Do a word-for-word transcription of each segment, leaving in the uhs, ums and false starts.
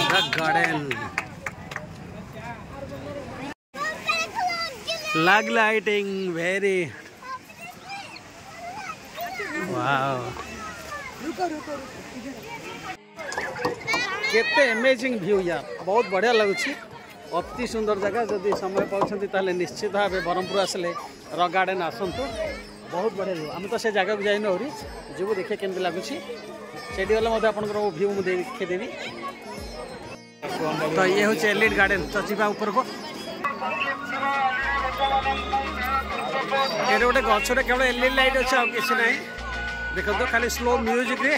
Rock garden लग lighting very wow. कितने amazing view यार, बहुत बढ़िया लगुच, अति सुंदर जगह। जदि समय पाँच ताले निश्चित भाव ब्रह्मपुर आसले रॉक गार्डन आसतु, बहुत बढ़िया लगे। आम तो से जगह को जाइन आरी जीव देखे केमती लगुच, सेठी गले मत आप व्यू मुझे देखेदेवी। तो ये हूँ एलिट गार्डन, तो जी ऊपर को ये गोटे गचरे केवल एलईडी लाइट अच्छे आज किसी ना। देखो तो खाली स्लो म्यूजिक रे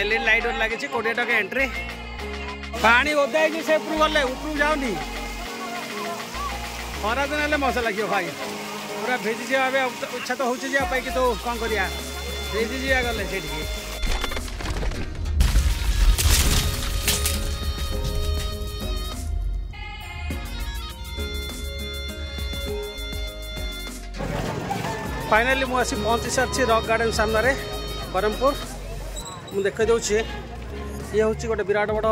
एलईडी लाइट लगे कोड़े टका एंट्री। पानी ओदा से गले उपरू जाऊनी खरा दिन हेल्ले मजा लगे भाई, पूरा भिजी जावा भाई। इच्छा तो होगी कि तो कौन करिया भिजी जा गले से। फाइनाली मुझे पहुँची सारी रॉक गार्डन सामने ब्रह्मपुर। मुझे देखो दूसरे ये हूँ गोटे विराट बड़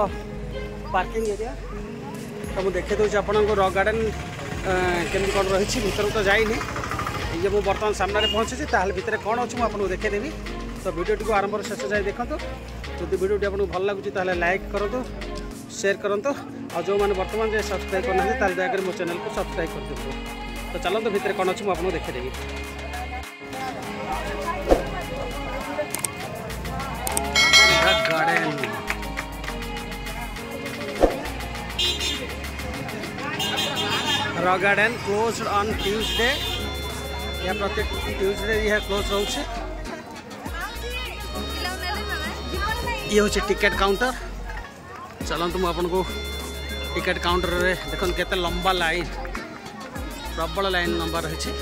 पार्किंग एरिया। तो मुझे देखे दूसरी आपण को रॉक गार्डन केमी कौन रही भर तो जाइनी। ये मुझे बर्तमान सामने पहुँची ताल भर कौन अच्छी मुझे देखेदेवी। तो भिडियोटी को आरंभ शेष जाए देखूँ। जब भिडियोटी आपको भल लगुच लाइक करूँ, शेयर करूँ, और जो मैंने बर्तमान जाए सब्सक्राइब करना ताल दयाकोरी मो चैनल को सब्सक्राइब कर दिखाँ। तो चलते भितर कौन अच्छी मुझे देखेदेवी। Rock garden closed on Tuesday या प्रत्येक ट्यूसडे यह क्लोज रोचे। ये होचे टिकेट काउंटर। चलो तुम अपन को टिकेट काउंटर रे देखो केते लंबा लाइन, प्रबल लाइन लंबा रही।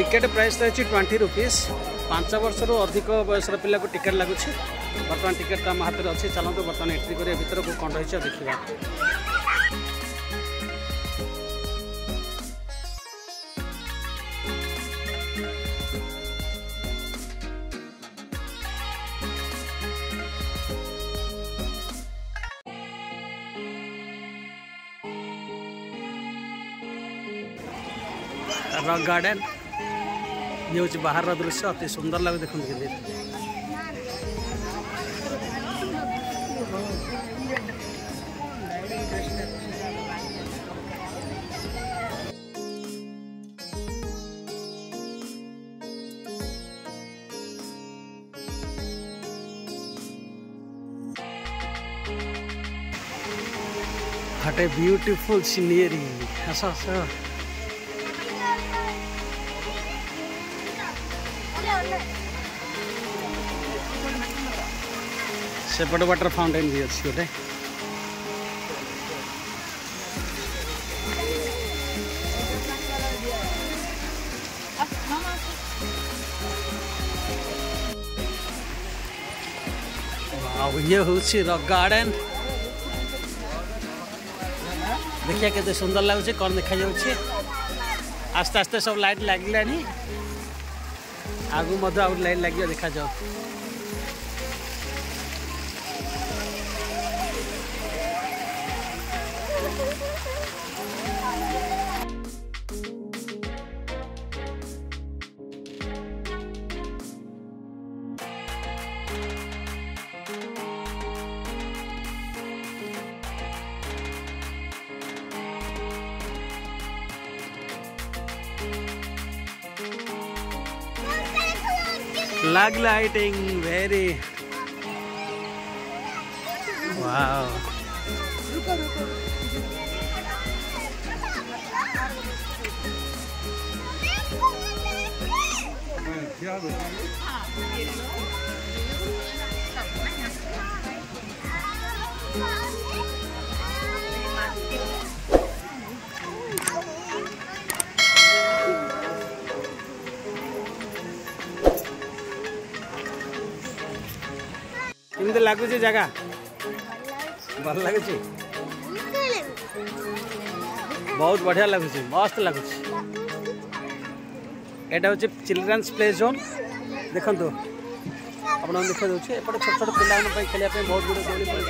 टिकेट प्राइस रही ट्वेंटी रुपीज। पांच वर्ष रू अधिक बयस पिला को टिकेट लगुच। बर्तमान टिकेट तो आम हाथ में अच्छे। चलते बर्तमान एंट्री करिया भीतर को कौन रही देखा। रॉक गार्डन ये हूँ बाहर दृश्य, अति सुंदर लगे। देखो हटे ब्यूटीफुल सीनरी। ऐसा ऐसा सेपट वाटर फाउंटेन भी अच्छी गोटे। ये हूँ रॉक गार्डन, देखिया केते सुंदर लगुच। कौन देखा जाऊे आस्ते आस्ते सब लाइट लगलानी, आगू मधु आउट लाइट लगे देखा जाओ। लग लाइटिंग वेरी वाव। रुको रुको क्या किंतु लगुच जगह भल लगुच बहुत बढ़िया लगुच मस्त लगुच यहाँ हूँ चिल्ड्रेन्स प्ले जोन देखो आप देखा एपटे छोट छोट पाई खेल बहुत गुड दौड़ी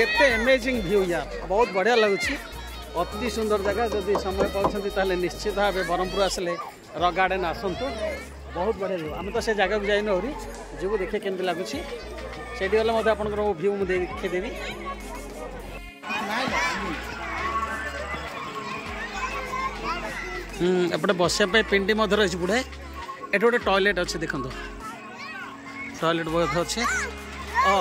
केते अमेजिंग व्यू यार बहुत बढ़िया लगुच अति सुंदर जगह जदि समय पाँच निश्चित भाव ब्रह्मपुर आसले रॉक गार्डन आसतु बहुत बढ़िया व्यू आम तो से जगह को जाइन आहरी जीव देखे केमती लगुच से व्यू मुझे देखेदेवी एपटे बसापी पिंडी मध्य रही बुढ़ाए ये गोटे टॉयलेट अच्छे देखो टॉयलेट बहुत अच्छे ओ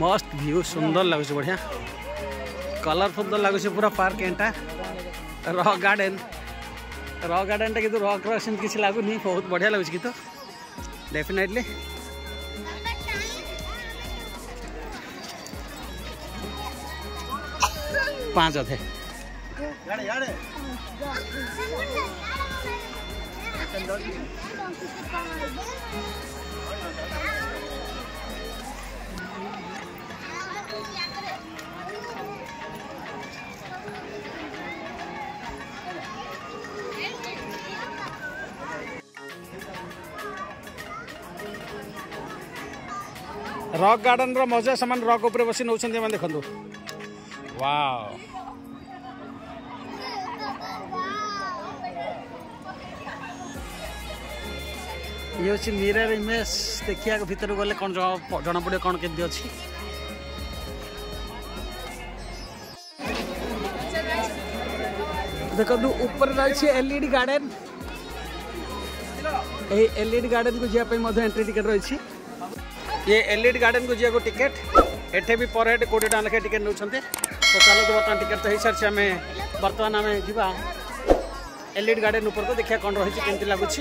मस्त व्यू सुंदर लगुच बढ़िया कलरफुल तो लगुच पूरा पार्क एंटा रॉक गार्डन रॉक गार्डन टा कि रॉक रसन किसी लगुनि बहुत बढ़िया लगुच कि तो डेफिनेटली पाँच अधे रॉक गार्डन रो मजा से रॉक ऊपर बस नौ देखु वाओ ये हूँ मिरर इमेज देखिए भितर गले कौन जना पड़े कौन के अच्छी देखो ऊपर रही एलईडी गार्डन एलईडी गार्डन को जाना एंट्री टिकेट रही ये एलईडी गार्डन को जाना टिकेट एटे भी पर हेड कोटी टाइम लेखे टिकेट नौ तो चलो तो बर्तमान टिकेट तो हो सारी आम बर्तमान आम जा एलईडी गार्डन उपर को देखा कौन रही केमती लगुच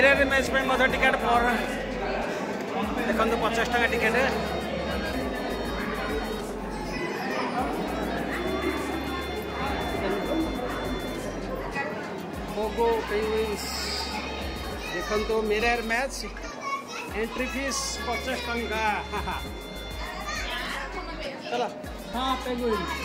मिरर इमेज टिकेट पर देखो पचास टका टिकेट पोगो पेंगुइन्स देखो मिरर मैच एंट्री फीस पचास टका चला हाँ पेंगुइन्स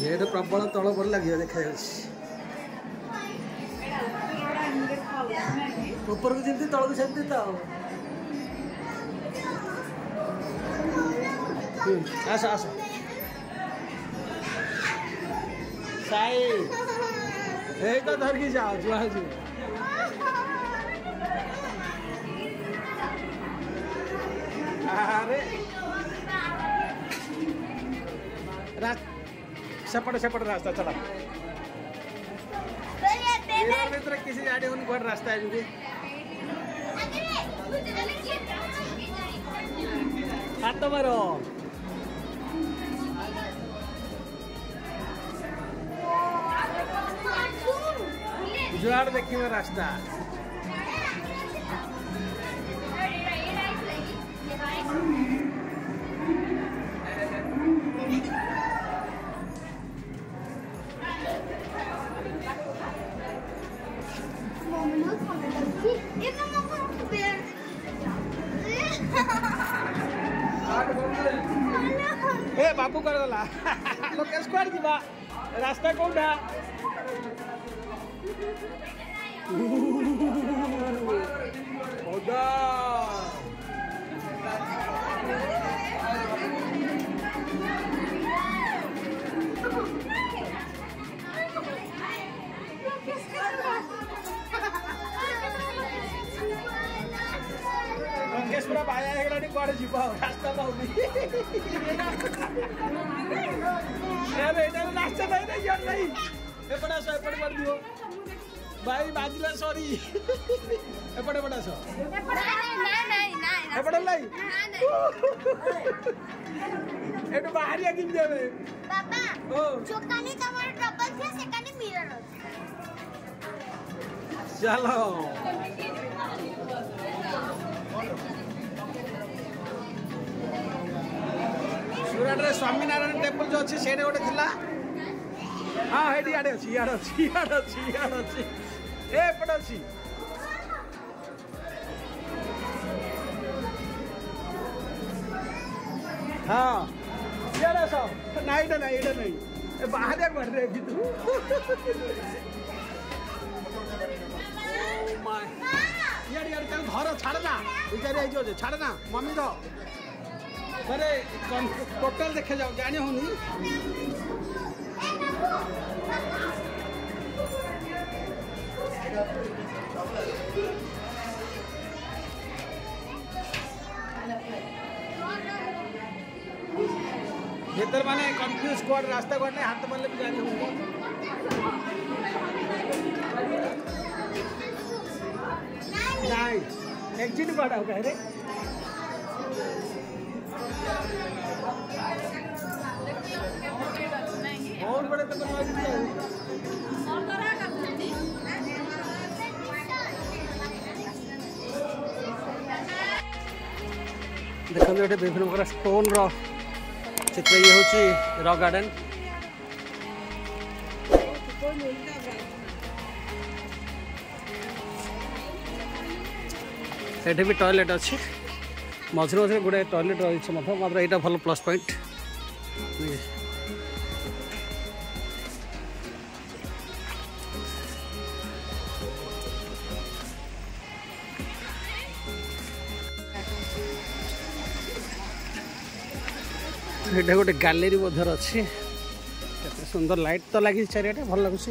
ये तो प्रबल तल पर लगे देखा ऊपर को जमी तल को सेमती तो आस आस साई एक तो धर की जाओ जुआ जी अरे रात सेपट सेपट रास्ता चला तो किसी गाड़ी गोटे रास्ता है हाथ मारो जुआड़ देख रास्ता ए बापू कर दला लोकेश स्क्वाड दिबा रास्ता कोडा ओदा पूरा बाया है गलाडी कोड जीवा रास्ता पाउनी अरे इधर रास्ता नहीं ना यार नहीं एपड़ा सो एपड़ कर दियो भाई बाजीला सॉरी एपड़े बड़ा सो एपड़ा नहीं नहीं नहीं एपड़ा नहीं नहीं एटू बाहर या किन जावे बाबा चोकानी तमार ट्रबल से सेकानी मिरर चलो सुरट रे स्वामीनारायण टेम्पल जो अच्छे से गोटे थी हाँ ये आड़े अच्छी यार अच्छी यार अच्छी यार अच्छी एपट अच्छी हाँ ये सब ना ये ना ये नहीं बाहर बढ़ रहे यार यार तेरे घर छाड़ना बेचारी आई जाओ छाड़ना मम्मी तो अरे टोटल देखे जाओ जाने होनी भीतर माने कंफ्यूज कर रास्ता करने हाथ मारले भी जाने होनी एग्जिट बड़ा होगा अरे और बड़े तो बनवा दिया है और तो रहा करते हैं देखो ये विभिन्न प्रकार स्टोन रो चित्र ये होची रॉक गार्डन सेठी भी टॉयलेट अच्छी मझे मझे गोटे टॉयलेट रही है मतलब मात्र यहाँ भल प्लस पॉइंट ये गोटे गैलरी बोधर अच्छे सुंदर लाइट तो लगी चारिटे भल लगुच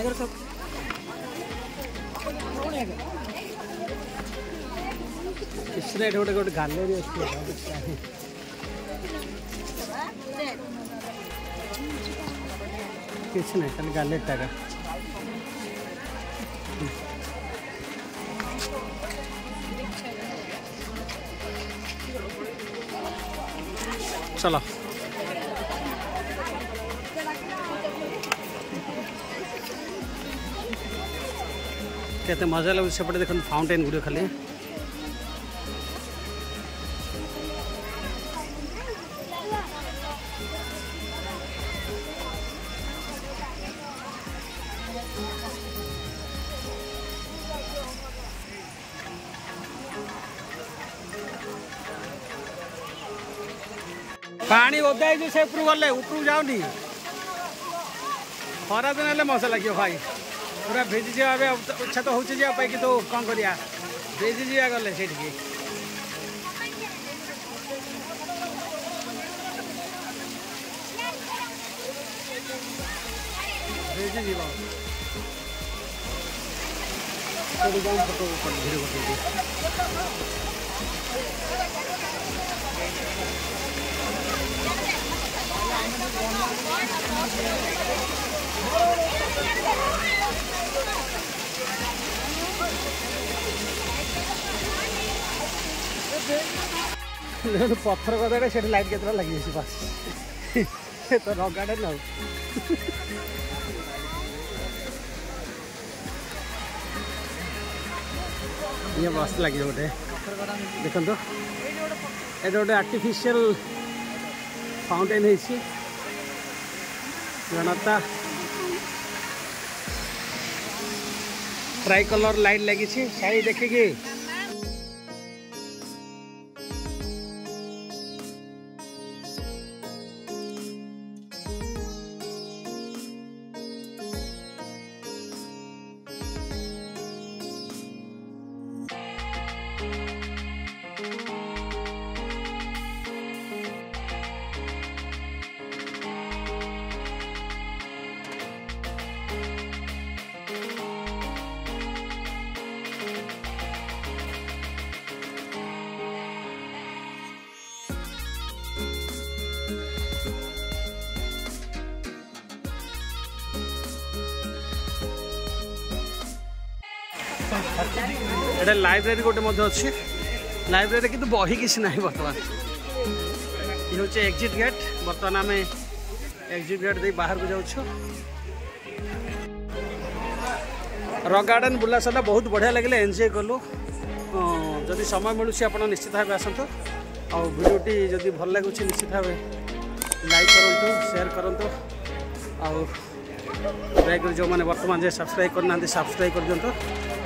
आगे सब इसने थोड़े थोड़े घाले भी किसने कल गाले टाका चला कहते मजा लगे से पड़े देख फाउंटेन गुड़े खाली पानी ओदा से उपरू गले उपरू जाऊनी खरा दिन हेल्ले मजा लगे भाई पूरा भिजी जावा इच्छा तो होगा कि तो कौन करिया भिजी जा गले से पत्थर कदा से लाइट कतरा लगी बस तो रॉक गार्डन ना ये बस लगे गोटे देखो ये गोटे आर्टिफिशियल फाउंटेन है जनता ट्राई कलर लाइट लगी साई देखिए एटा लाइब्रेरी गोटे अच्छी लाइब्रेरी किंतु बही किसी ना बर्तमान ये हूँ एग्जिट गेट बर्तमान आम एग्जिट गेट दे बाहर को जाऊ रॉक गार्डन बुला सारा बहुत बढ़िया लगे एंजॉय कलु जदि समय मिलू आप निश्चित भाव आसतु आ भिडियोटी जदि भल लगुच निश्चित भाव लाइक करूँ शेयर करूँ आ जो मैंने बर्तमान जे सब्सक्राइब करना सब्सक्राइब कर दिखाँ।